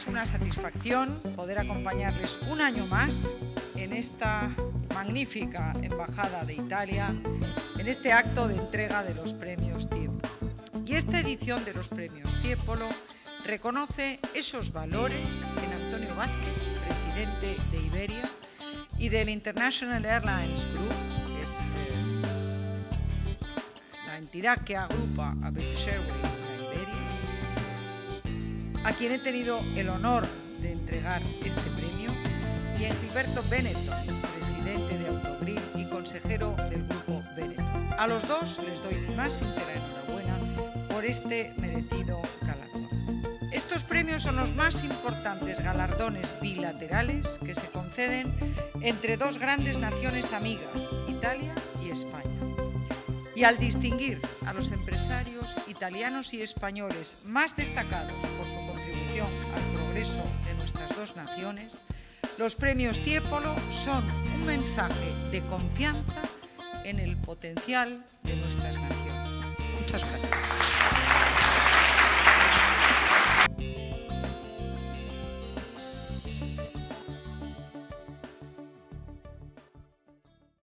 es una satisfacción poder acompañarles un año más en esta magnífica Embajada de Italia, en este acto de entrega de los Premios Tiepolo. Y esta edición de los Premios Tiepolo reconoce esos valores en Antonio Vázquez, presidente de Iberia, y del International Airlines Group, que es la entidad que agrupa a British Airways y a Iberia, a quien he tenido el honor de entregar este premio, y a Grupo Benetton, presidente de Autogrill y consejero del Grupo Benetton. A los dos les doy mi más sincera enhorabuena por este merecido galardón. Estos premios son los más importantes galardones bilaterales que se conceden entre dos grandes naciones amigas, Italia y España. Y al distinguir a los empresarios italianos y españoles más destacados por su contribución al progreso de nuestras dos naciones, los premios Tiepolo son un mensaje de confianza en el potencial de nuestras naciones. Muchas gracias.